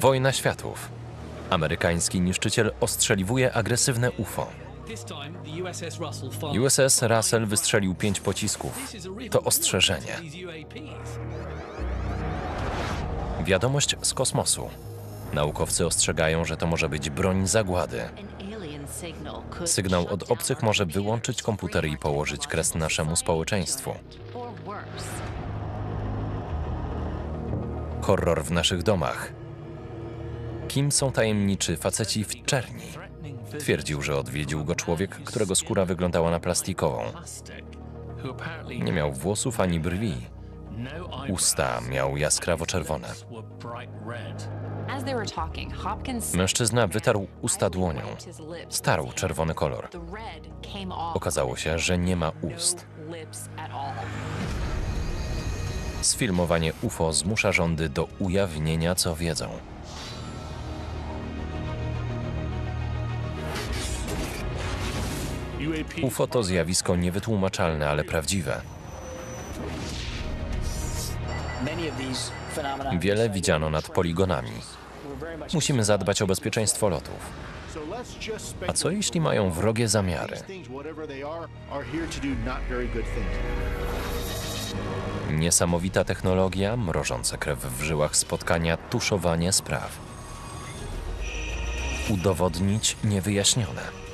Wojna światów. Amerykański niszczyciel ostrzeliwuje agresywne UFO. USS Russell wystrzelił 5 pocisków. To ostrzeżenie. Wiadomość z kosmosu. Naukowcy ostrzegają, że to może być broń zagłady. Sygnał od obcych może wyłączyć komputery i położyć kres naszemu społeczeństwu. Horror w naszych domach. Kim są tajemniczy faceci w czerni? Twierdził, że odwiedził go człowiek, którego skóra wyglądała na plastikową. Nie miał włosów ani brwi. Usta miał jaskrawo-czerwone. Mężczyzna wytarł usta dłonią. Starł czerwony kolor. Okazało się, że nie ma ust. Sfilmowanie UFO zmusza rządy do ujawnienia, co wiedzą. UFO to zjawisko niewytłumaczalne, ale prawdziwe. Wiele widziano nad poligonami. Musimy zadbać o bezpieczeństwo lotów. A co jeśli mają wrogie zamiary? Niesamowita technologia, mrożące krew w żyłach spotkania, tuszowanie spraw. Udowodnić niewyjaśnione.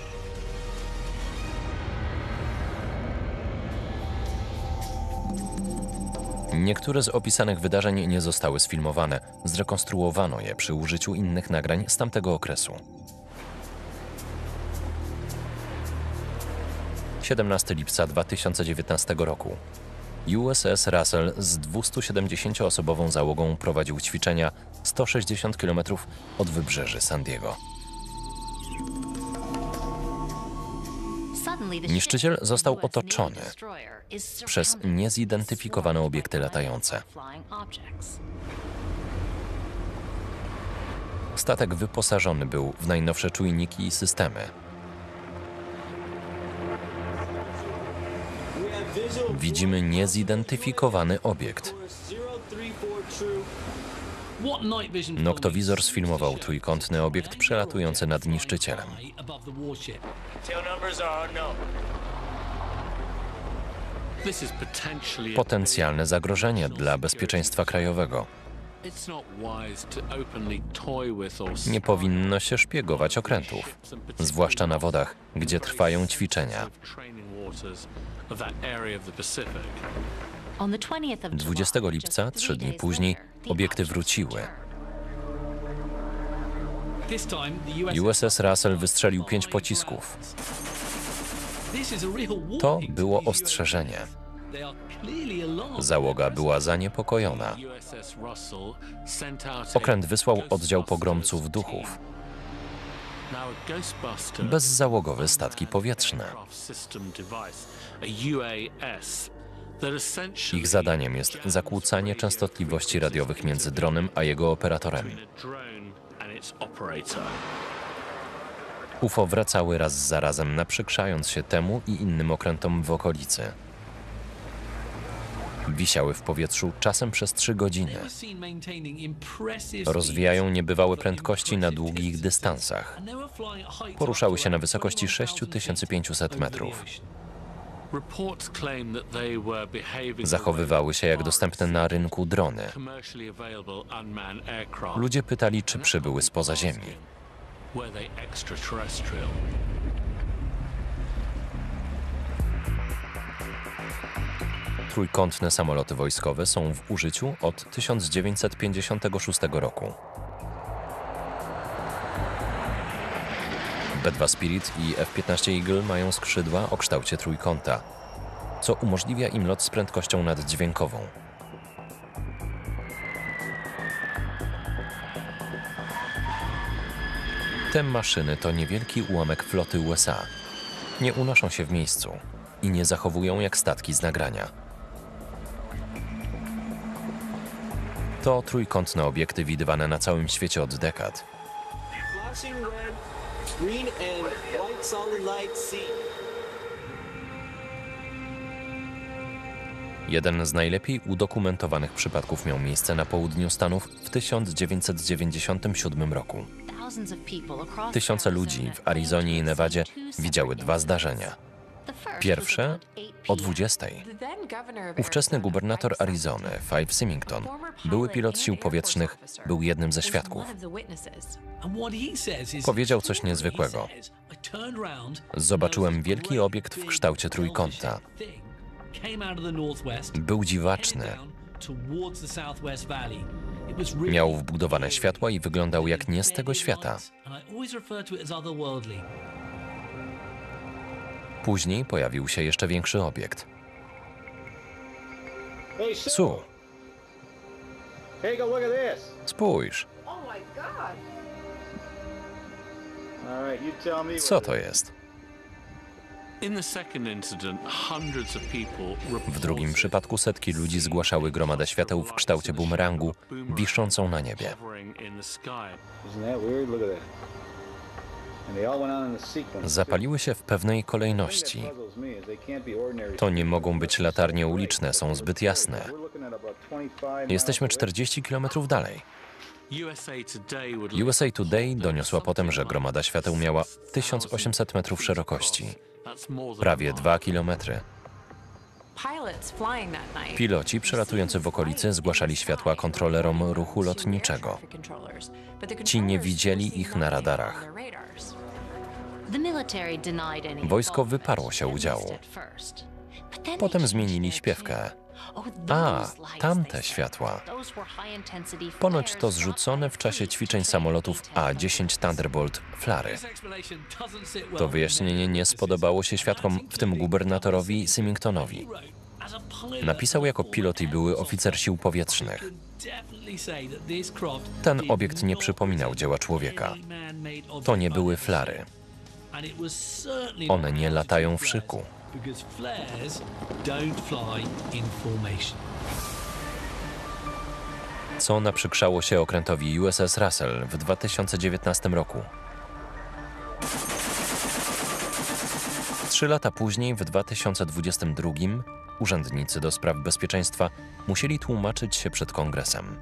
Niektóre z opisanych wydarzeń nie zostały sfilmowane. Zrekonstruowano je przy użyciu innych nagrań z tamtego okresu. 17 lipca 2019 roku. USS Russell z 270-osobową załogą prowadził ćwiczenia 160 km od wybrzeży San Diego. Niszczyciel został otoczony przez niezidentyfikowane obiekty latające. Statek wyposażony był w najnowsze czujniki i systemy. Widzimy niezidentyfikowany obiekt. Noktowizor sfilmował trójkątny obiekt przelatujący nad niszczycielem. Potencjalne zagrożenie dla bezpieczeństwa krajowego. Nie powinno się szpiegować okrętów, zwłaszcza na wodach, gdzie trwają ćwiczenia. 20 lipca, 3 dni później, obiekty wróciły. USS Russell wystrzelił 5 pocisków. To było ostrzeżenie. Załoga była zaniepokojona. Okręt wysłał oddział pogromców duchów. Bezzałogowe statki powietrzne. Ich zadaniem jest zakłócanie częstotliwości radiowych między dronem a jego operatorem. UFO wracały raz za razem, naprzykrzając się temu i innym okrętom w okolicy. Wisiały w powietrzu czasem przez 3 godziny. Rozwijają niebywałe prędkości na długich dystansach. Poruszały się na wysokości 6500 metrów. Zachowywały się jak dostępne na rynku drony. Ludzie pytali, czy przybyły spoza Ziemi. Trójkątne samoloty wojskowe są w użyciu od 1956 roku. B-2 Spirit i F-15 Eagle mają skrzydła o kształcie trójkąta, co umożliwia im lot z prędkością naddźwiękową. Te maszyny to niewielki ułamek floty USA. Nie unoszą się w miejscu i nie zachowują jak statki z nagrania. To trójkątne obiekty widywane na całym świecie od dekad. Jeden z najlepiej udokumentowanych przypadków miał miejsce na południu Stanów w 1997 roku. Tysiące ludzi w Arizonie i Nevadzie widziały dwa zdarzenia. Pierwsze o 20. Ówczesny gubernator Arizony, Fife Symington, były pilot sił powietrznych, był jednym ze świadków. Powiedział coś niezwykłego. Zobaczyłem wielki obiekt w kształcie trójkąta. Był dziwaczny. Miał wbudowane światła i wyglądał jak nie z tego świata. Później pojawił się jeszcze większy obiekt. Sue, spójrz. Co to jest? W drugim przypadku setki ludzi zgłaszały gromadę świateł w kształcie bumerangu wiszącą na niebie. Zapaliły się w pewnej kolejności. To nie mogą być latarnie uliczne, są zbyt jasne. Jesteśmy 40 km dalej. USA Today doniosła potem, że gromada świateł miała 1800 metrów szerokości, prawie 2 km. Piloci przelatujący w okolicy zgłaszali światła kontrolerom ruchu lotniczego. Ci nie widzieli ich na radarach. Wojsko wyparło się udziału. Potem zmienili śpiewkę. A, tamte światła. Ponoć to zrzucone w czasie ćwiczeń samolotów A-10 Thunderbolt flary. To wyjaśnienie nie spodobało się świadkom, w tym gubernatorowi Symingtonowi. Napisał jako pilot i były oficer sił powietrznych. Ten obiekt nie przypominał dzieła człowieka. To nie były flary. One nie latają w szyku. Co naprzykrzało się okrętowi USS Russell w 2019 roku. 3 lata później, w 2022, urzędnicy do spraw bezpieczeństwa musieli tłumaczyć się przed Kongresem.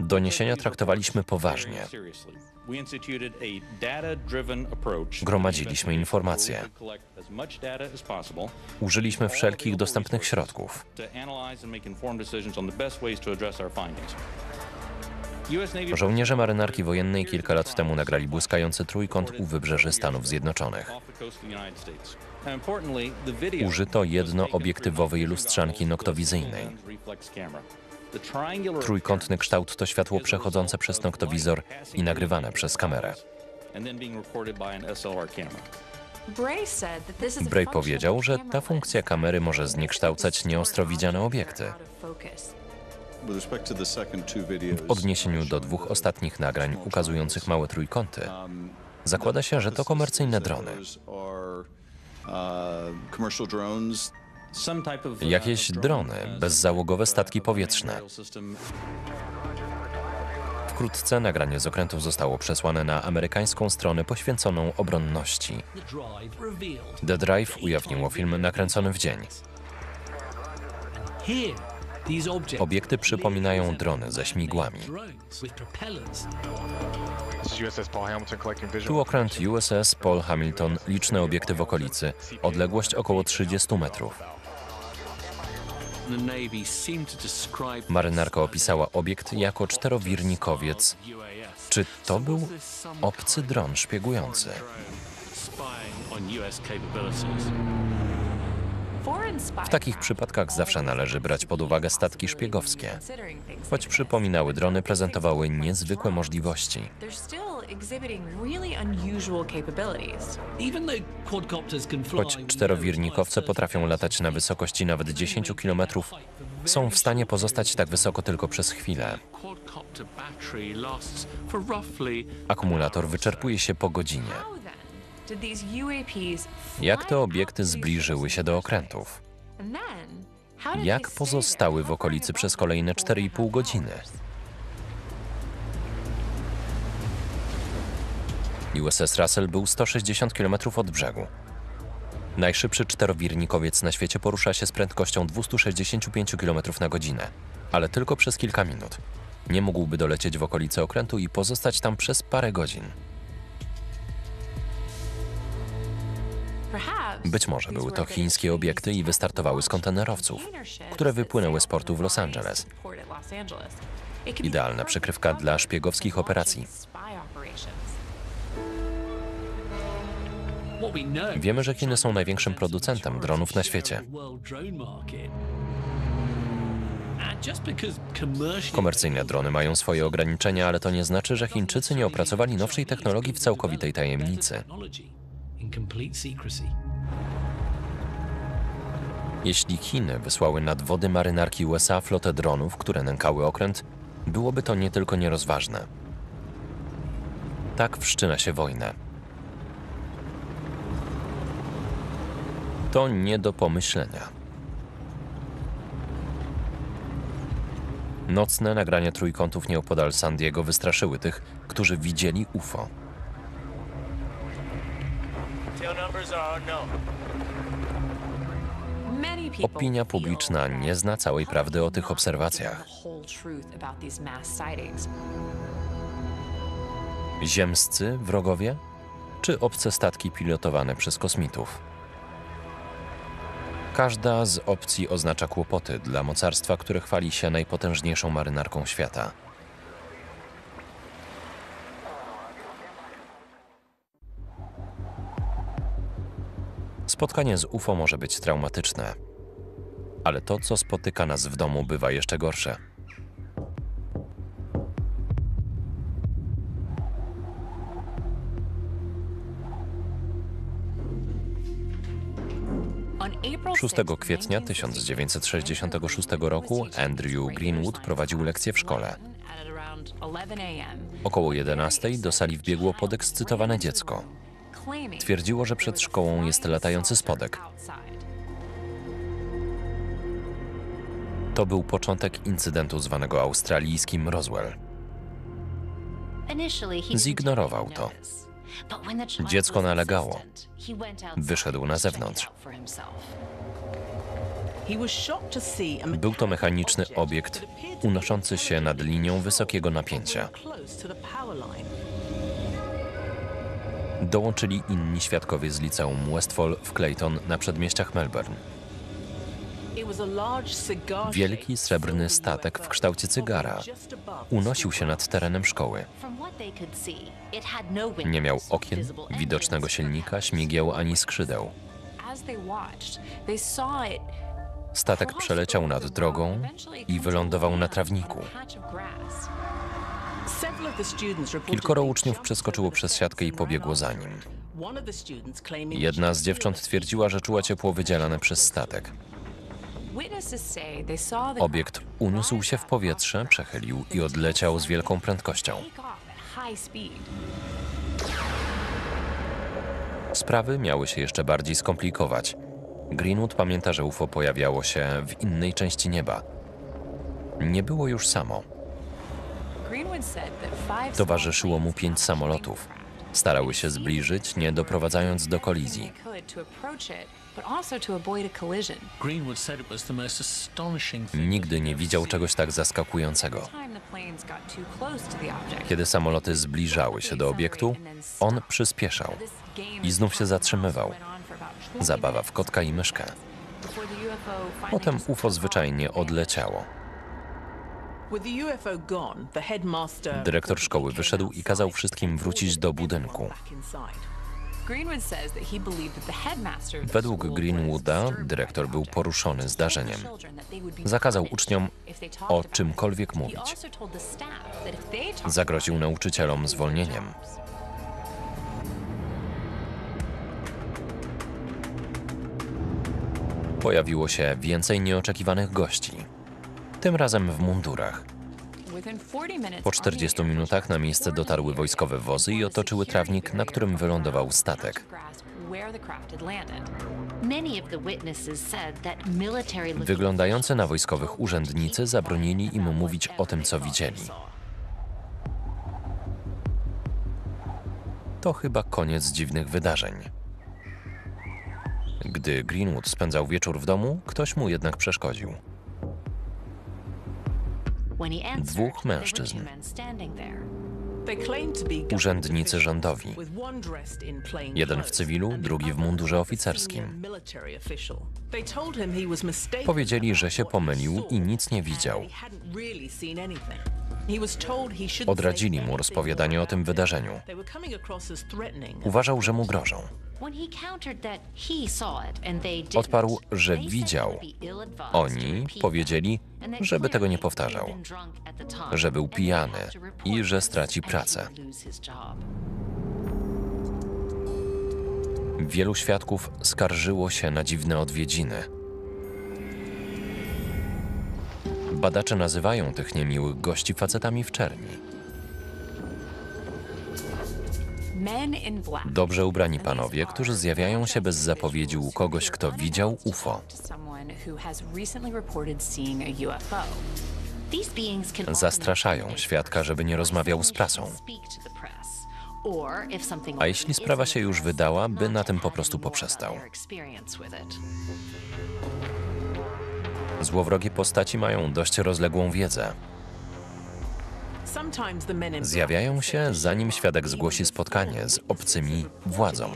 Doniesienia traktowaliśmy poważnie. Gromadziliśmy informacje. Użyliśmy wszelkich dostępnych środków. Żołnierze marynarki wojennej kilka lat temu nagrali błyskający trójkąt u wybrzeży Stanów Zjednoczonych. Użyto jednoobiektywowej lustrzanki noktowizyjnej. Trójkątny kształt to światło przechodzące przez noktowizor i nagrywane przez kamerę. Bray powiedział, że ta funkcja kamery może zniekształcać nieostro widziane obiekty. W odniesieniu do 2 ostatnich nagrań ukazujących małe trójkąty, zakłada się, że to komercyjne drony. Jakieś drony, bezzałogowe statki powietrzne. Wkrótce nagranie z okrętów zostało przesłane na amerykańską stronę poświęconą obronności. The Drive ujawniło film nakręcony w dzień. Obiekty przypominają drony ze śmigłami. Tu okręt USS Paul Hamilton, liczne obiekty w okolicy, odległość około 30 metrów. Marynarka opisała obiekt jako czterowirnikowiec. Czy to był obcy dron szpiegujący? W takich przypadkach zawsze należy brać pod uwagę statki szpiegowskie. Choć przypominały drony, prezentowały niezwykłe możliwości. Choć czterowirnikowce potrafią latać na wysokości nawet 10 km, są w stanie pozostać tak wysoko tylko przez chwilę. Akumulator wyczerpuje się po godzinie. Jak te obiekty zbliżyły się do okrętów? Jak pozostały w okolicy przez kolejne 4,5 godziny? USS Russell był 160 km od brzegu. Najszybszy czterowirnikowiec na świecie porusza się z prędkością 265 km na godzinę, ale tylko przez kilka minut. Nie mógłby dolecieć w okolice okrętu i pozostać tam przez parę godzin. Być może były to chińskie obiekty i wystartowały z kontenerowców, które wypłynęły z portu w Los Angeles. Idealna przykrywka dla szpiegowskich operacji. Wiemy, że Chiny są największym producentem dronów na świecie. Komercyjne drony mają swoje ograniczenia, ale to nie znaczy, że Chińczycy nie opracowali nowszej technologii w całkowitej tajemnicy. Jeśli Chiny wysłały nad wody marynarki USA flotę dronów, które nękały okręt, byłoby to nie tylko nierozważne. Tak wszczyna się wojnę. To nie do pomyślenia. Nocne nagrania trójkątów nieopodal San Diego wystraszyły tych, którzy widzieli UFO. Opinia publiczna nie zna całej prawdy o tych obserwacjach. Ziemscy wrogowie? Czy obce statki pilotowane przez kosmitów? Każda z opcji oznacza kłopoty dla mocarstwa, które chwali się najpotężniejszą marynarką świata. Spotkanie z UFO może być traumatyczne, ale to, co spotyka nas w domu, bywa jeszcze gorsze.6 kwietnia 1966 roku Andrew Greenwood prowadził lekcję w szkole. Około 11 do sali wbiegło podekscytowane dziecko. Twierdziło, że przed szkołą jest latający spodek. To był początek incydentu zwanego australijskim Roswell. Zignorował to. Dziecko nalegało. Wyszedł na zewnątrz. Był to mechaniczny obiekt unoszący się nad linią wysokiego napięcia. Dołączyli inni świadkowie z liceum Westfall w Clayton na przedmieściach Melbourne. Wielki srebrny statek w kształcie cygara unosił się nad terenem szkoły. Nie miał okien, widocznego silnika, śmigieł ani skrzydeł. Statek przeleciał nad drogą i wylądował na trawniku. Kilkoro uczniów przeskoczyło przez siatkę i pobiegło za nim. Jedna z dziewcząt twierdziła, że czuła ciepło wydzielane przez statek. Obiekt uniósł się w powietrze, przechylił i odleciał z wielką prędkością. Sprawy miały się jeszcze bardziej skomplikować. Greenwood pamięta, że UFO pojawiało się w innej części nieba. Nie było już samo. Towarzyszyło mu 5 samolotów. Starały się zbliżyć, nie doprowadzając do kolizji. Nigdy nie widział czegoś tak zaskakującego. Kiedy samoloty zbliżały się do obiektu, on przyspieszał i znów się zatrzymywał. Zabawa w kotka i myszkę. Potem UFO zwyczajnie odleciało. Dyrektor szkoły wyszedł i kazał wszystkim wrócić do budynku. Według Greenwooda dyrektor był poruszony zdarzeniem. Zakazał uczniom o czymkolwiek mówić. Zagroził nauczycielom zwolnieniem. Pojawiło się więcej nieoczekiwanych gości. Tym razem w mundurach. Po 40 minutach na miejsce dotarły wojskowe wozy i otoczyły trawnik, na którym wylądował statek. Wyglądający na wojskowych urzędnicy zabronili im mówić o tym, co widzieli. To chyba koniec dziwnych wydarzeń. Gdy Greenwood spędzał wieczór w domu, ktoś mu jednak przeszkodził. Dwóch mężczyzn. Urzędnicy rządowi. Jeden w cywilu, drugi w mundurze oficerskim. Powiedzieli, że się pomylił i nic nie widział. Odradzili mu rozpowiadanie o tym wydarzeniu. Uważał, że mu grożą. Odparł, że widział. Oni powiedzieli, żeby tego nie powtarzał, że był pijany i że straci pracę. Wielu świadków skarżyło się na dziwne odwiedziny. Badacze nazywają tych niemiłych gości facetami w czerni. Dobrze ubrani panowie, którzy zjawiają się bez zapowiedzi u kogoś, kto widział UFO. Zastraszają świadka, żeby nie rozmawiał z prasą. A jeśli sprawa się już wydała, by na tym po prostu poprzestał. Złowrogie postaci mają dość rozległą wiedzę. Zjawiają się, zanim świadek zgłosi spotkanie z obcymi władzą.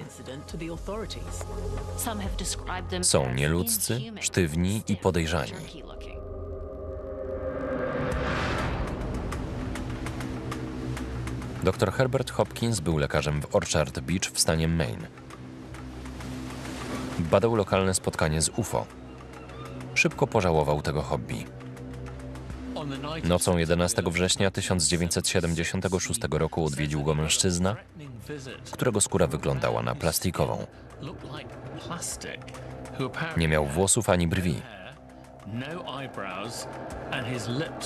Są nieludzcy, sztywni i podejrzani. Dr Herbert Hopkins był lekarzem w Orchard Beach w stanie Maine. Badał lokalne spotkanie z UFO. Szybko pożałował tego hobby. Nocą 11 września 1976 roku odwiedził go mężczyzna, którego skóra wyglądała na plastikową. Nie miał włosów ani brwi.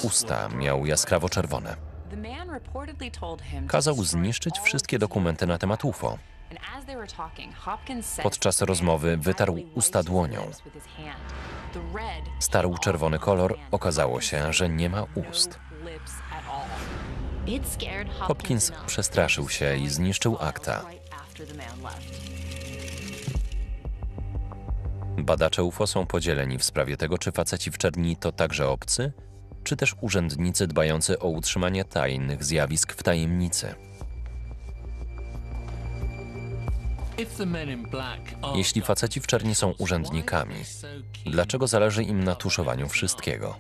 Usta miał jaskrawo-czerwone. Kazał zniszczyć wszystkie dokumenty na temat UFO. Podczas rozmowy wytarł usta dłonią. Starł czerwony kolor, okazało się, że nie ma ust. Hopkins przestraszył się i zniszczył akta. Badacze UFO są podzieleni w sprawie tego, czy faceci w czerni to także obcy, czy też urzędnicy dbający o utrzymanie tajnych zjawisk w tajemnicy. Jeśli faceci w czerni są urzędnikami, dlaczego zależy im na tuszowaniu wszystkiego?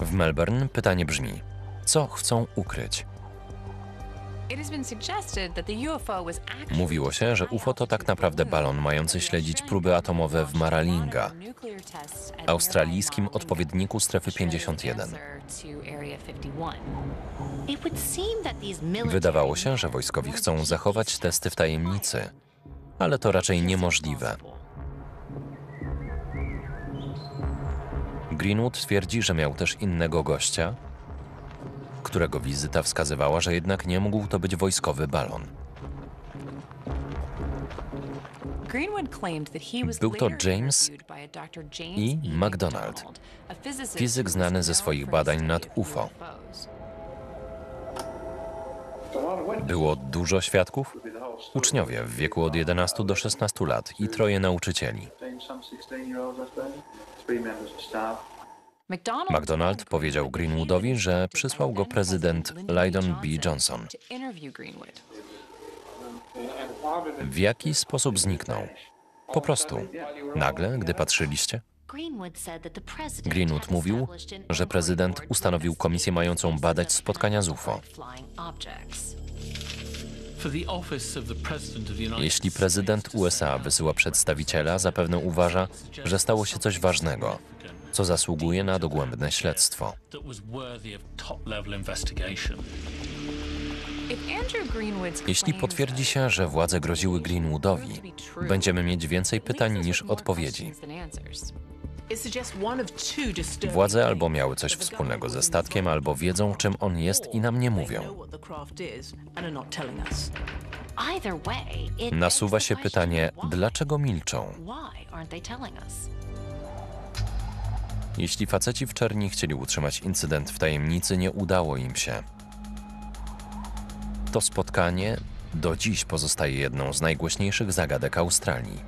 W Melbourne pytanie brzmi, co chcą ukryć? Mówiło się, że UFO to tak naprawdę balon mający śledzić próby atomowe w Maralinga, australijskim odpowiedniku strefy 51. Wydawało się, że wojskowi chcą zachować testy w tajemnicy, ale to raczej niemożliwe. Greenwood twierdzi, że miał też innego gościa, którego wizyta wskazywała, że jednak nie mógł to być wojskowy balon. Był to James McDonald, fizyk znany ze swoich badań nad UFO. Było dużo świadków, uczniowie w wieku od 11 do 16 lat i troje nauczycieli. McDonald powiedział Greenwoodowi, że przysłał go prezydent Lyndon B. Johnson. W jaki sposób zniknął? Po prostu. Nagle, gdy patrzyliście? Greenwood mówił, że prezydent ustanowił komisję mającą badać spotkania z UFO. Jeśli prezydent USA wysyła przedstawiciela, zapewne uważa, że stało się coś ważnego, co zasługuje na dogłębne śledztwo. Jeśli potwierdzi się, że władze groziły Greenwoodowi, będziemy mieć więcej pytań niż odpowiedzi. Władze albo miały coś wspólnego ze statkiem, albo wiedzą, czym on jest i nam nie mówią. Nasuwa się pytanie, dlaczego milczą? Jeśli faceci w czerni chcieli utrzymać incydent w tajemnicy, nie udało im się. To spotkanie do dziś pozostaje jedną z najgłośniejszych zagadek Australii.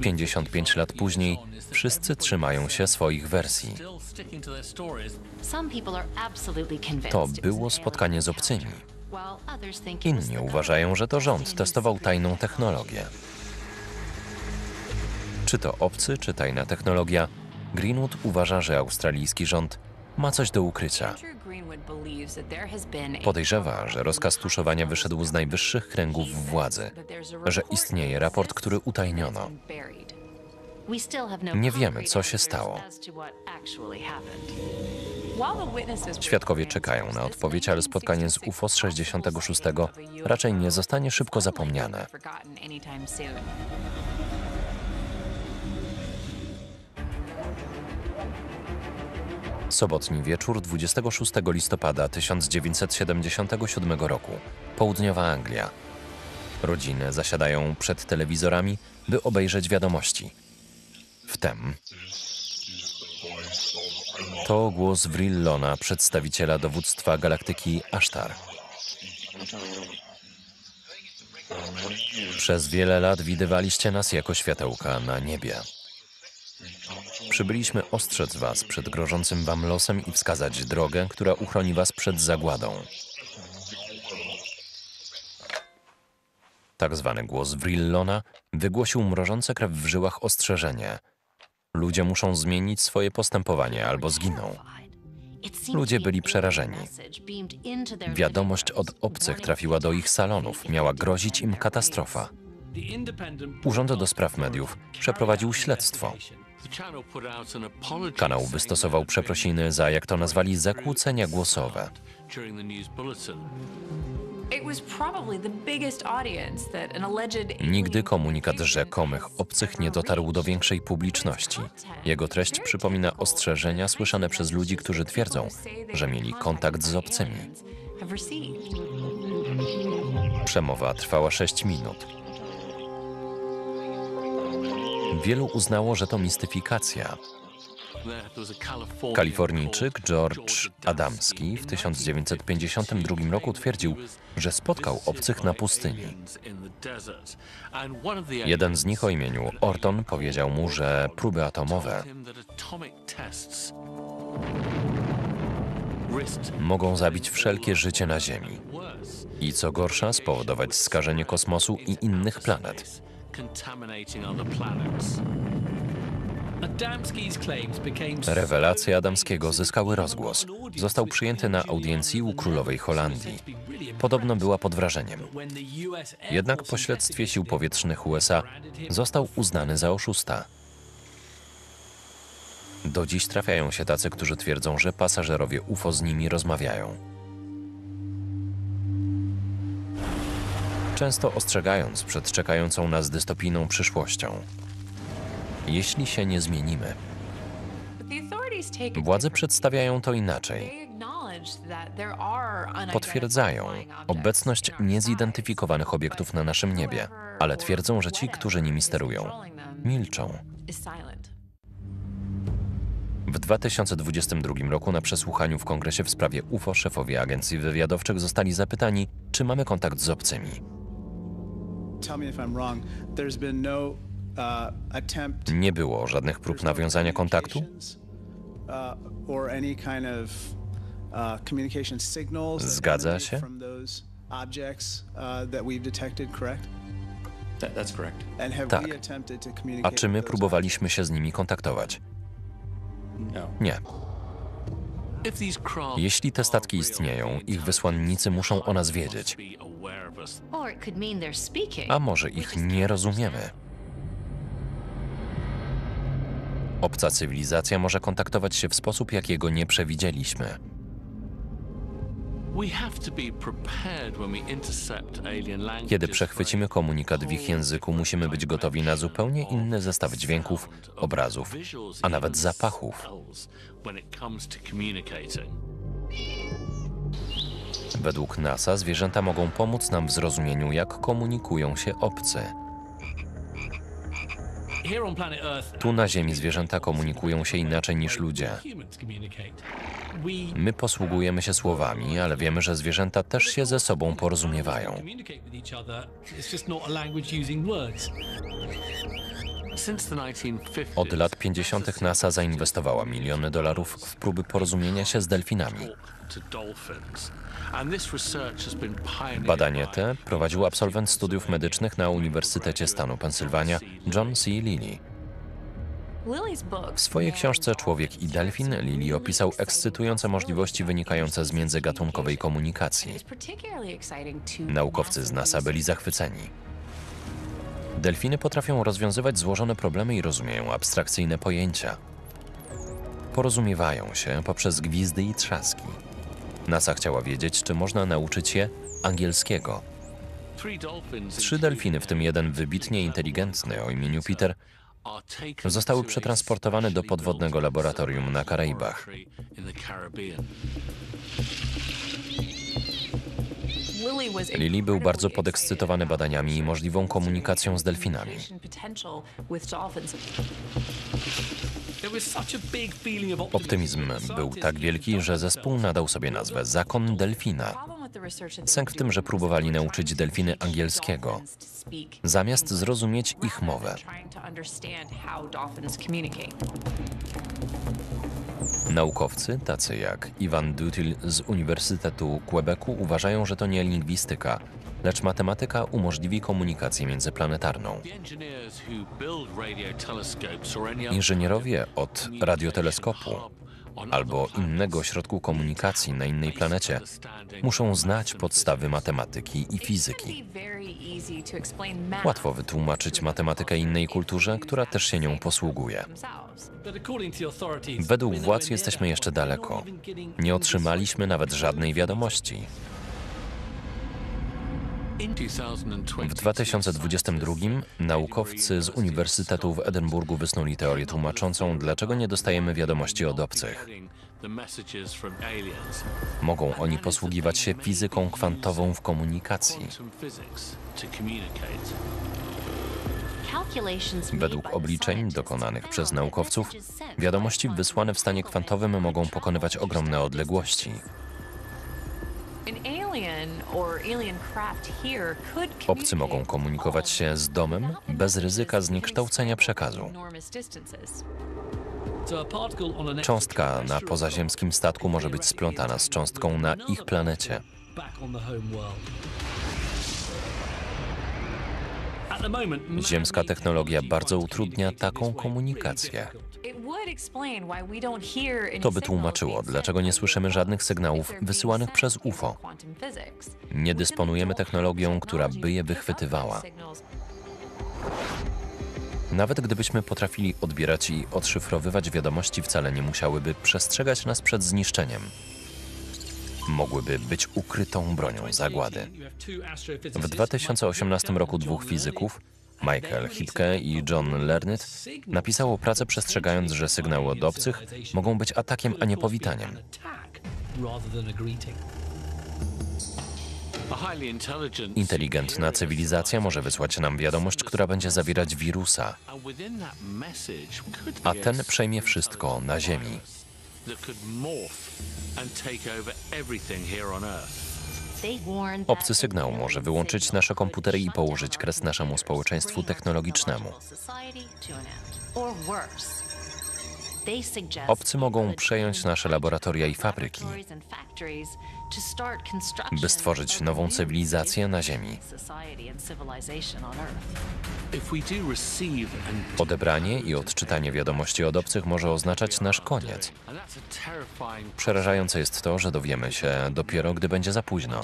55 lat później wszyscy trzymają się swoich wersji. To było spotkanie z obcymi. Inni uważają, że to rząd testował tajną technologię. Czy to obcy, czy tajna technologia, Greenwood uważa, że australijski rząd ma coś do ukrycia. Podejrzewa, że rozkaz tuszowania wyszedł z najwyższych kręgów władzy, że istnieje raport, który utajniono. Nie wiemy, co się stało. Świadkowie czekają na odpowiedź, ale spotkanie z UFO z 66 raczej nie zostanie szybko zapomniane. Sobotni wieczór 26 listopada 1977 roku, południowa Anglia. Rodziny zasiadają przed telewizorami, by obejrzeć wiadomości. Wtem to głos Vrillona, przedstawiciela dowództwa galaktyki Ashtar. Przez wiele lat widywaliście nas jako światełka na niebie. Przybyliśmy ostrzec was przed grożącym wam losem i wskazać drogę, która uchroni was przed zagładą. Tak zwany głos Vrillona wygłosił mrożące krew w żyłach ostrzeżenie. Ludzie muszą zmienić swoje postępowanie albo zginą. Ludzie byli przerażeni. Wiadomość od obcych trafiła do ich salonów, miała grozić im katastrofa. Urząd do Spraw Mediów przeprowadził śledztwo. Kanał wystosował przeprosiny za, jak to nazwali, zakłócenia głosowe. Nigdy komunikat rzekomych obcych nie dotarł do większej publiczności. Jego treść przypomina ostrzeżenia słyszane przez ludzi, którzy twierdzą, że mieli kontakt z obcymi. Przemowa trwała 6 minut. Wielu uznało, że to mistyfikacja. Kalifornijczyk George Adamski w 1952 roku twierdził, że spotkał obcych na pustyni. Jeden z nich o imieniu Orton powiedział mu, że próby atomowe mogą zabić wszelkie życie na Ziemi i, co gorsza, spowodować skażenie kosmosu i innych planet. Rewelacje Adamskiego zyskały rozgłos. Został przyjęty na audiencji u królowej Holandii. Podobno była pod wrażeniem. Jednak po śledztwie sił powietrznych USA został uznany za oszusta. Do dziś trafiają się tacy, którzy twierdzą, że pasażerowie UFO z nimi rozmawiają. Często ostrzegając przed czekającą nas dystopijną przyszłością. Jeśli się nie zmienimy. Władze przedstawiają to inaczej. Potwierdzają obecność niezidentyfikowanych obiektów na naszym niebie, ale twierdzą, że ci, którzy nimi sterują, milczą. W 2022 roku na przesłuchaniu w Kongresie w sprawie UFO szefowie agencji wywiadowczych zostali zapytani, czy mamy kontakt z obcymi. Nie było żadnych prób nawiązania kontaktu? Zgadza się? Tak. A czy my próbowaliśmy się z nimi kontaktować? Nie. Jeśli te statki istnieją, ich wysłannicy muszą o nas wiedzieć. A może ich nie rozumiemy? Obca cywilizacja może kontaktować się w sposób, jakiego nie przewidzieliśmy. Kiedy przechwycimy komunikat w ich języku, musimy być gotowi na zupełnie inny zestaw dźwięków, obrazów, a nawet zapachów. Według NASA zwierzęta mogą pomóc nam w zrozumieniu, jak komunikują się obcy. Tu na Ziemi zwierzęta komunikują się inaczej niż ludzie. My posługujemy się słowami, ale wiemy, że zwierzęta też się ze sobą porozumiewają. Od lat 50. NASA zainwestowała miliony dolarów w próby porozumienia się z delfinami. Badanie te prowadził absolwent studiów medycznych na Uniwersytecie Stanu Pensylwania, John C. Lilly. W swojej książce Człowiek i delfin Lilly opisał ekscytujące możliwości wynikające z międzygatunkowej komunikacji. Naukowcy z NASA byli zachwyceni. Delfiny potrafią rozwiązywać złożone problemy i rozumieją abstrakcyjne pojęcia. Porozumiewają się poprzez gwizdy i trzaski. NASA chciała wiedzieć, czy można nauczyć je angielskiego. 3 delfiny, w tym jeden wybitnie inteligentny o imieniu Peter, zostały przetransportowane do podwodnego laboratorium na Karaibach. Lilly był bardzo podekscytowany badaniami i możliwą komunikacją z delfinami. Optymizm był tak wielki, że zespół nadał sobie nazwę Zakon Delfina. Sęk w tym, że próbowali nauczyć delfiny angielskiego, zamiast zrozumieć ich mowę. Naukowcy, tacy jak Ivan Dutil z Uniwersytetu Quebecu, uważają, że to nie lingwistyka, lecz matematyka umożliwi komunikację międzyplanetarną. Inżynierowie od radioteleskopu albo innego środku komunikacji na innej planecie muszą znać podstawy matematyki i fizyki. Łatwo wytłumaczyć matematykę innej kulturze, która też się nią posługuje. Według władz jesteśmy jeszcze daleko. Nie otrzymaliśmy nawet żadnej wiadomości. W 2022 naukowcy z Uniwersytetu w Edynburgu wysnuli teorię tłumaczącą, dlaczego nie dostajemy wiadomości od obcych. Mogą oni posługiwać się fizyką kwantową w komunikacji. Według obliczeń dokonanych przez naukowców, wiadomości wysłane w stanie kwantowym mogą pokonywać ogromne odległości. Obcy mogą komunikować się z domem bez ryzyka zniekształcenia przekazu. Cząstka na pozaziemskim statku może być splątana z cząstką na ich planecie. Ziemska technologia bardzo utrudnia taką komunikację. To by tłumaczyło, dlaczego nie słyszymy żadnych sygnałów wysyłanych przez UFO. Nie dysponujemy technologią, która by je wychwytywała. Nawet gdybyśmy potrafili odbierać i odszyfrowywać wiadomości, wcale nie musiałyby przestrzegać nas przed zniszczeniem. Mogłyby być ukrytą bronią zagłady. W 2018 roku 2 fizyków, Michael Hipke i John Lernett, napisało pracę przestrzegając, że sygnały od obcych mogą być atakiem, a nie powitaniem. Inteligentna cywilizacja może wysłać nam wiadomość, która będzie zawierać wirusa, a ten przejmie wszystko na Ziemi. Obcy sygnał może wyłączyć nasze komputery i położyć kres naszemu społeczeństwu technologicznemu. Obcy mogą przejąć nasze laboratoria i fabryki, by stworzyć nową cywilizację na Ziemi. Odebranie i odczytanie wiadomości od obcych może oznaczać nasz koniec. Przerażające jest to, że dowiemy się dopiero, gdy będzie za późno.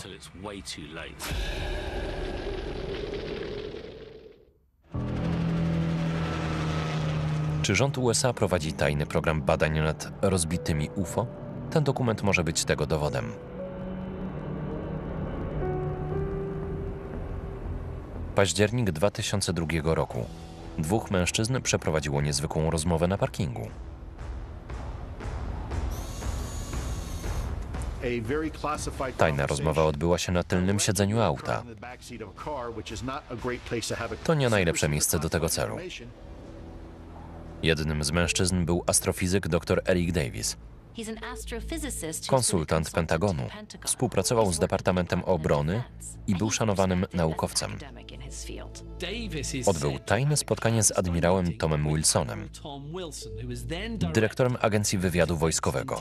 Czy rząd USA prowadzi tajny program badań nad rozbitymi UFO? Ten dokument może być tego dowodem. Październik 2002 roku. 2 mężczyzn przeprowadziło niezwykłą rozmowę na parkingu. Tajna rozmowa odbyła się na tylnym siedzeniu auta. To nie najlepsze miejsce do tego celu. Jednym z mężczyzn był astrofizyk dr Eric Davis. Konsultant Pentagonu. Współpracował z Departamentem Obrony i był szanowanym naukowcem. Odbył tajne spotkanie z admirałem Tomem Wilsonem, dyrektorem Agencji Wywiadu Wojskowego.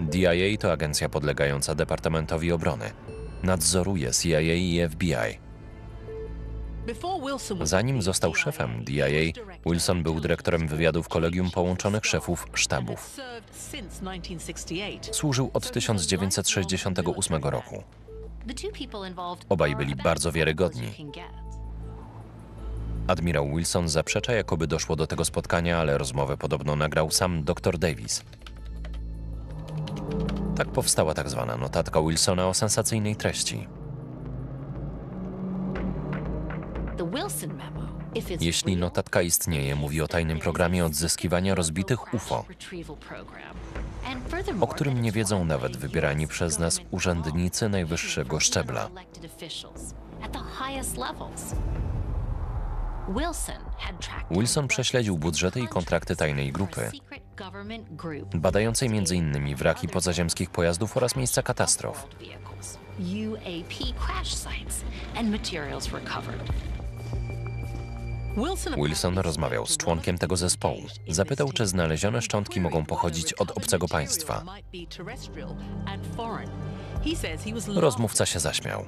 DIA to agencja podlegająca Departamentowi Obrony. Nadzoruje CIA i FBI. Zanim został szefem DIA, Wilson był dyrektorem wywiadu w Kolegium Połączonych Szefów Sztabów. Służył od 1968 roku. Obaj byli bardzo wiarygodni. Admirał Wilson zaprzecza, jakoby doszło do tego spotkania, ale rozmowę podobno nagrał sam dr Davis. Tak powstała tak zwana notatka Wilsona o sensacyjnej treści. Jeśli notatka istnieje, mówi o tajnym programie odzyskiwania rozbitych UFO, o którym nie wiedzą nawet wybierani przez nas urzędnicy najwyższego szczebla. Wilson prześledził budżety i kontrakty tajnej grupy, badającej m.in. wraki pozaziemskich pojazdów oraz miejsca katastrof. Wilson rozmawiał z członkiem tego zespołu. Zapytał, czy znalezione szczątki mogą pochodzić od obcego państwa. Rozmówca się zaśmiał.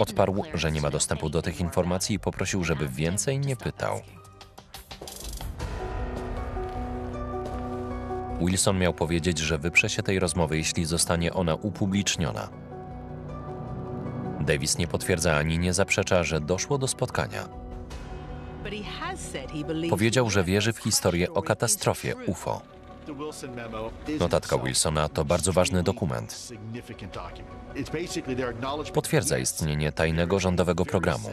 Odparł, że nie ma dostępu do tych informacji i poprosił, żeby więcej nie pytał. Wilson miał powiedzieć, że wyprze się tej rozmowy, jeśli zostanie ona upubliczniona. Davis nie potwierdza ani nie zaprzecza, że doszło do spotkania. Powiedział, że wierzy w historię o katastrofie UFO. Notatka Wilsona to bardzo ważny dokument. Potwierdza istnienie tajnego rządowego programu.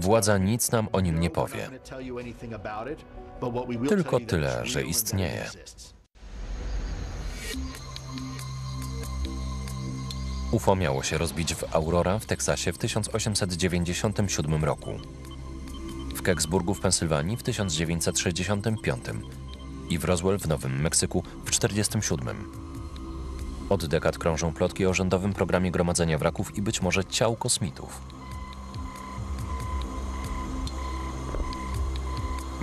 Władza nic nam o nim nie powie. Tylko tyle, że istnieje. UFO miało się rozbić w Aurora w Teksasie w 1897 roku, w Kecksburgu w Pensylwanii w 1965 i w Roswell w Nowym Meksyku w 1947. Od dekad krążą plotki o rządowym programie gromadzenia wraków i być może ciał kosmitów.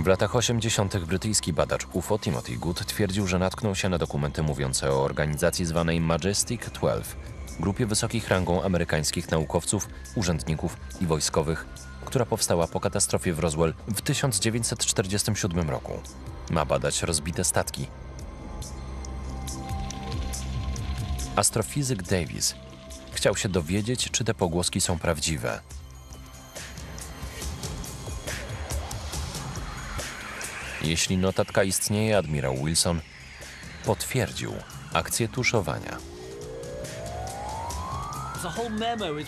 W latach 80. brytyjski badacz UFO Timothy Good twierdził, że natknął się na dokumenty mówiące o organizacji zwanej Majestic 12, grupie wysokich rangą amerykańskich naukowców, urzędników i wojskowych, która powstała po katastrofie w Roswell w 1947 roku. Ma badać rozbite statki. Astrofizyk Davis chciał się dowiedzieć, czy te pogłoski są prawdziwe. Jeśli notatka istnieje, admirał Wilson potwierdził akcję tuszowania.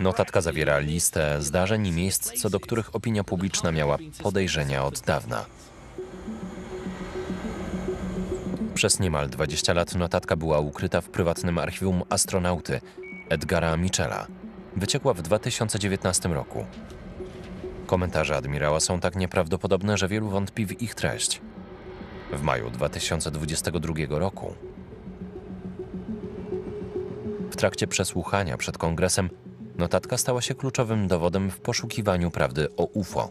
Notatka zawiera listę zdarzeń i miejsc, co do których opinia publiczna miała podejrzenia od dawna. Przez niemal 20 lat notatka była ukryta w prywatnym archiwum astronauty Edgara Mitchella. Wyciekła w 2019 roku. Komentarze admirała są tak nieprawdopodobne, że wielu wątpi w ich treść. W maju 2022 roku, w trakcie przesłuchania przed kongresem, notatka stała się kluczowym dowodem w poszukiwaniu prawdy o UFO.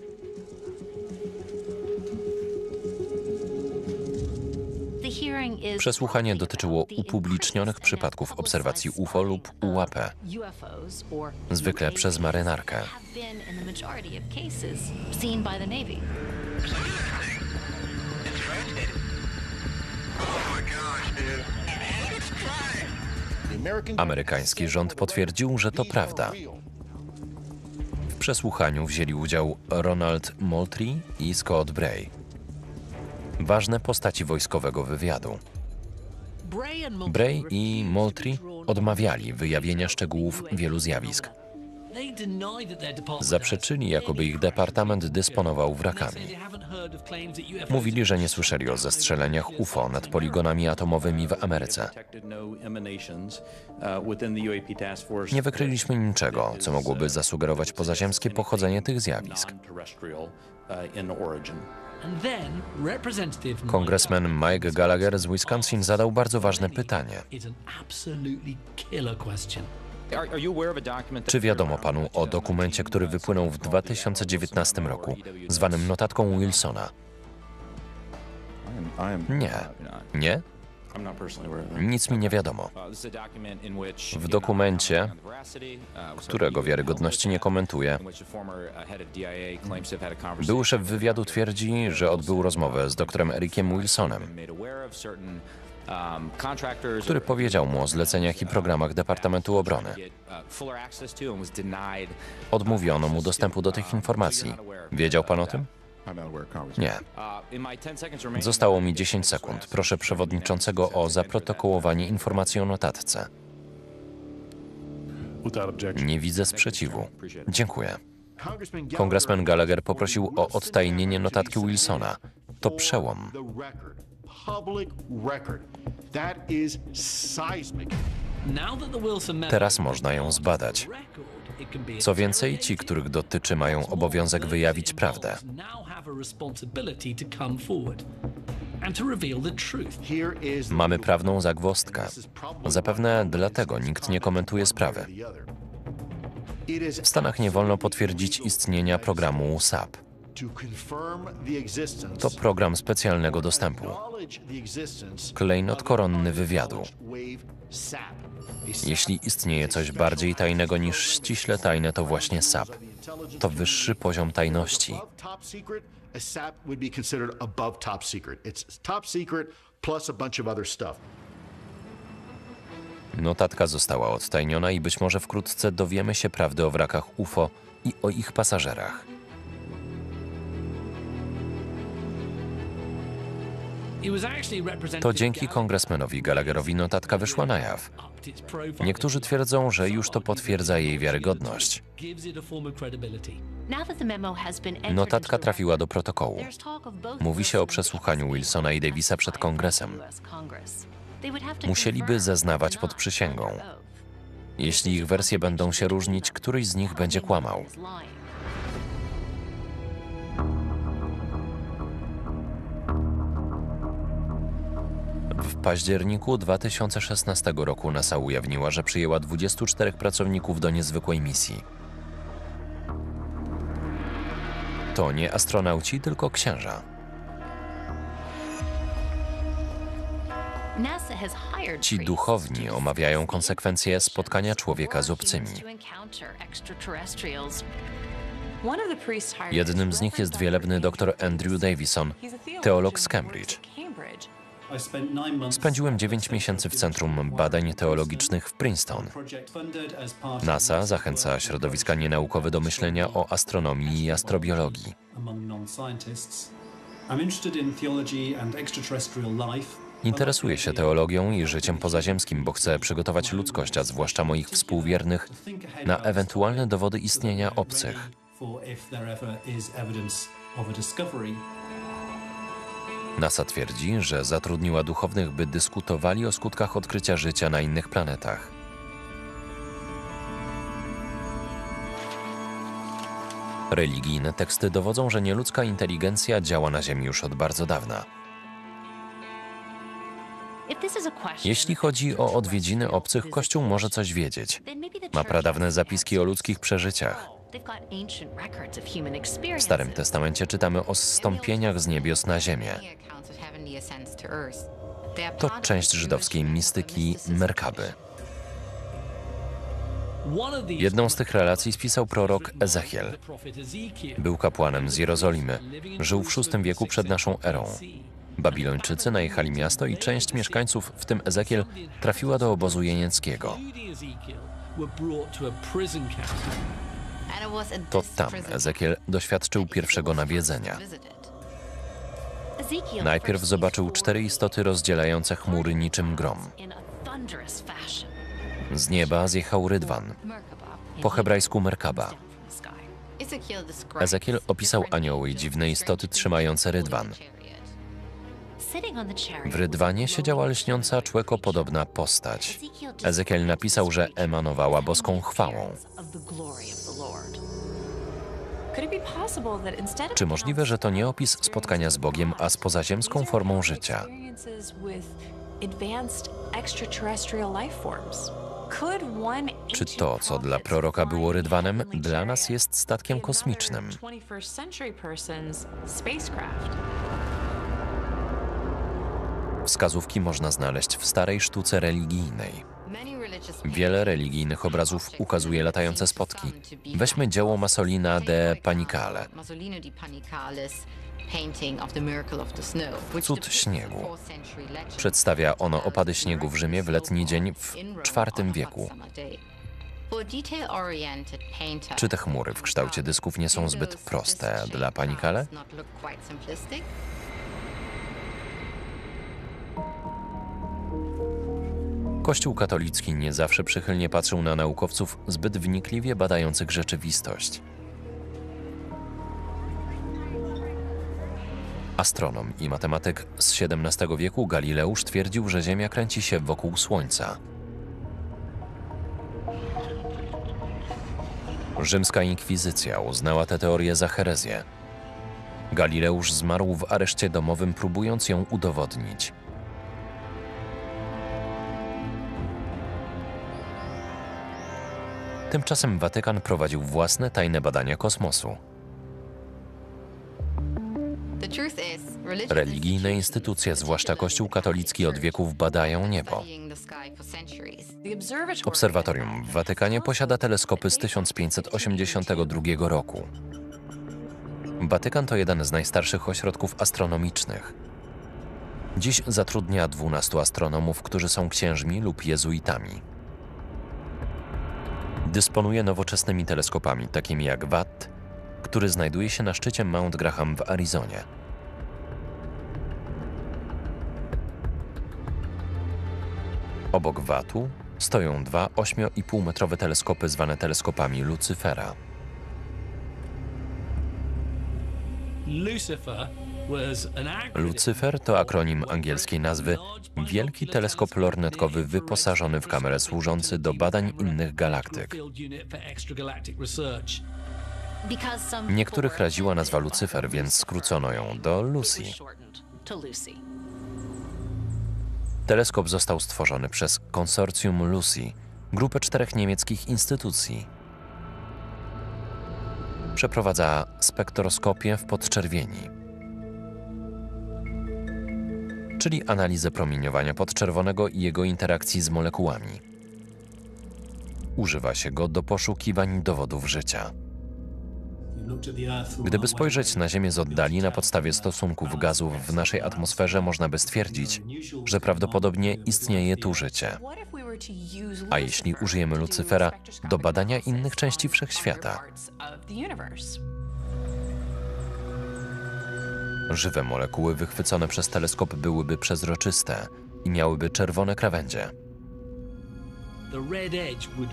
Przesłuchanie dotyczyło upublicznionych przypadków obserwacji UFO lub UAP, zwykle przez marynarkę. Amerykański rząd potwierdził, że to prawda. W przesłuchaniu wzięli udział Ronald Moultrie i Scott Bray, ważne postaci wojskowego wywiadu. Bray i Moultrie odmawiali wyjawienia szczegółów wielu zjawisk. Zaprzeczyli, jakoby ich departament dysponował wrakami. Mówili, że nie słyszeli o zestrzeleniach UFO nad poligonami atomowymi w Ameryce. Nie wykryliśmy niczego, co mogłoby zasugerować pozaziemskie pochodzenie tych zjawisk. Kongresmen Mike Gallagher z Wisconsin zadał bardzo ważne pytanie. Czy wiadomo panu o dokumencie, który wypłynął w 2019 roku, zwanym notatką Wilsona? Nie. Nie? Nic mi nie wiadomo. W dokumencie, którego wiarygodności nie komentuję, był szef wywiadu twierdzi, że odbył rozmowę z doktorem Ericiem Wilsonem, który powiedział mu o zleceniach i programach Departamentu Obrony. Odmówiono mu dostępu do tych informacji. Wiedział pan o tym? Nie. Zostało mi 10 sekund. Proszę przewodniczącego o zaprotokołowanie informacji o notatce. Nie widzę sprzeciwu. Dziękuję. Kongresman Gallagher poprosił o odtajnienie notatki Wilsona. To przełom. Teraz można ją zbadać. Co więcej, ci, których dotyczy, mają obowiązek wyjawić prawdę. Mamy prawną zagwozdkę. Zapewne dlatego nikt nie komentuje sprawy. W Stanach nie wolno potwierdzić istnienia programu SAP. To program specjalnego dostępu. Klejnot koronny wywiadu. Jeśli istnieje coś bardziej tajnego niż ściśle tajne, to właśnie SAP. To wyższy poziom tajności. Notatka została odtajniona i być może wkrótce dowiemy się prawdy o wrakach UFO i o ich pasażerach. To dzięki kongresmenowi Gallagherowi notatka wyszła na jaw. Niektórzy twierdzą, że już to potwierdza jej wiarygodność. Notatka trafiła do protokołu. Mówi się o przesłuchaniu Wilsona i Davisa przed Kongresem. Musieliby zeznawać pod przysięgą. Jeśli ich wersje będą się różnić, któryś z nich będzie kłamał. W październiku 2016 roku NASA ujawniła, że przyjęła 24 pracowników do niezwykłej misji. To nie astronauci, tylko księża. Ci duchowni omawiają konsekwencje spotkania człowieka z obcymi. Jednym z nich jest wielebny dr Andrew Davison, teolog z Cambridge. Spędziłem 9 miesięcy w Centrum Badań Teologicznych w Princeton. NASA zachęca środowiska nienaukowe do myślenia o astronomii i astrobiologii. Interesuję się teologią i życiem pozaziemskim, bo chcę przygotować ludzkość, a zwłaszcza moich współwiernych, na ewentualne dowody istnienia obcych. NASA twierdzi, że zatrudniła duchownych, by dyskutowali o skutkach odkrycia życia na innych planetach. Religijne teksty dowodzą, że nieludzka inteligencja działa na Ziemi już od bardzo dawna. Jeśli chodzi o odwiedziny obcych, Kościół może coś wiedzieć. Ma pradawne zapiski o ludzkich przeżyciach. W Starym Testamencie czytamy o zstąpieniach z niebios na ziemię. To część żydowskiej mistyki Merkaby. Jedną z tych relacji spisał prorok Ezechiel. Był kapłanem z Jerozolimy. Żył w VI wieku przed naszą erą. Babilończycy najechali miasto i część mieszkańców, w tym Ezechiel, trafiła do obozu jenieckiego. To tam Ezechiel doświadczył pierwszego nawiedzenia. Najpierw zobaczył 4 istoty rozdzielające chmury niczym grom. Z nieba zjechał rydwan, po hebrajsku Merkaba. Ezechiel opisał anioły i dziwne istoty trzymające rydwan. W rydwanie siedziała lśniąca, człekopodobna postać. Ezechiel napisał, że emanowała boską chwałą. Czy możliwe, że to nie opis spotkania z Bogiem, a z pozaziemską formą życia? Czy to, co dla proroka było rydwanem, dla nas jest statkiem kosmicznym? Wskazówki można znaleźć w starej sztuce religijnej. Wiele religijnych obrazów ukazuje latające spotki. Weźmy dzieło Masolina de Panicale. Cud śniegu. Przedstawia ono opady śniegu w Rzymie w letni dzień w IV wieku. Czy te chmury w kształcie dysków nie są zbyt proste dla Panicale? Kościół katolicki nie zawsze przychylnie patrzył na naukowców zbyt wnikliwie badających rzeczywistość. Astronom i matematyk z XVII wieku Galileusz twierdził, że Ziemia kręci się wokół Słońca. Rzymska inkwizycja uznała tę teorię za herezję. Galileusz zmarł w areszcie domowym, próbując ją udowodnić. Tymczasem Watykan prowadził własne tajne badania kosmosu. Religijne instytucje, zwłaszcza Kościół katolicki, od wieków badają niebo. Obserwatorium w Watykanie posiada teleskopy z 1582 roku. Watykan to jeden z najstarszych ośrodków astronomicznych. Dziś zatrudnia 12 astronomów, którzy są księżmi lub jezuitami. Dysponuje nowoczesnymi teleskopami, takimi jak VATT, który znajduje się na szczycie Mount Graham w Arizonie. Obok VATT-u stoją dwa 8,5-metrowe teleskopy zwane teleskopami Lucyfera. Lucyfer to akronim angielskiej nazwy Wielki Teleskop Lornetkowy wyposażony w kamerę służący do badań innych galaktyk. Niektórych raziła nazwa Lucyfer, więc skrócono ją do Lucy. Teleskop został stworzony przez konsorcjum Lucy, grupę 4 niemieckich instytucji. Przeprowadza spektroskopię w podczerwieni, czyli analizę promieniowania podczerwonego i jego interakcji z molekułami. Używa się go do poszukiwań dowodów życia. Gdyby spojrzeć na Ziemię z oddali na podstawie stosunków gazów w naszej atmosferze, można by stwierdzić, że prawdopodobnie istnieje tu życie. A jeśli użyjemy Lucyfera do badania innych części wszechświata? Żywe molekuły wychwycone przez teleskop byłyby przezroczyste i miałyby czerwone krawędzie.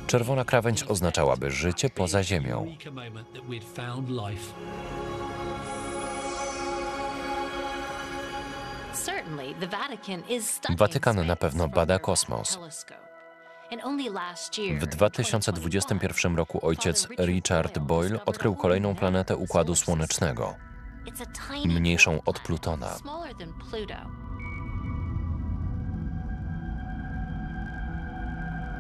Czerwona krawędź oznaczałaby życie poza Ziemią. Watykan na pewno bada kosmos. W 2021 roku ojciec Richard Boyle odkrył kolejną planetę Układu Słonecznego, mniejszą od Plutona.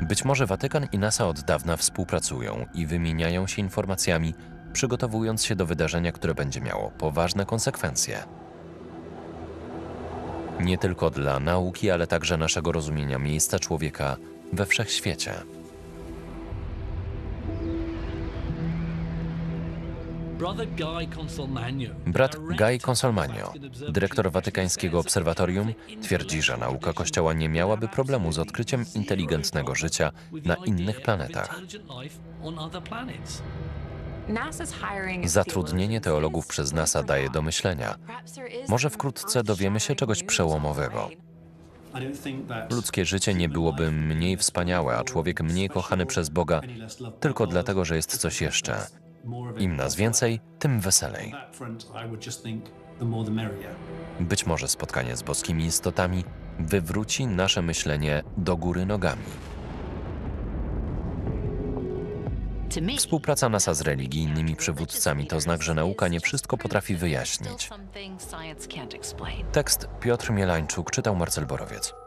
Być może Watykan i NASA od dawna współpracują i wymieniają się informacjami, przygotowując się do wydarzenia, które będzie miało poważne konsekwencje. Nie tylko dla nauki, ale także naszego rozumienia miejsca człowieka we wszechświecie. Brat Guy Consolmagno, dyrektor watykańskiego obserwatorium, twierdzi, że nauka Kościoła nie miałaby problemu z odkryciem inteligentnego życia na innych planetach. Zatrudnienie teologów przez NASA daje do myślenia. Może wkrótce dowiemy się czegoś przełomowego. Ludzkie życie nie byłoby mniej wspaniałe, a człowiek mniej kochany przez Boga tylko dlatego, że jest coś jeszcze, Im nas więcej, tym weselej. Być może spotkanie z boskimi istotami wywróci nasze myślenie do góry nogami. Współpraca NASA z religijnymi przywódcami to znak, że nauka nie wszystko potrafi wyjaśnić. Tekst Piotr Mielańczuk, czytał Marcel Borowiec.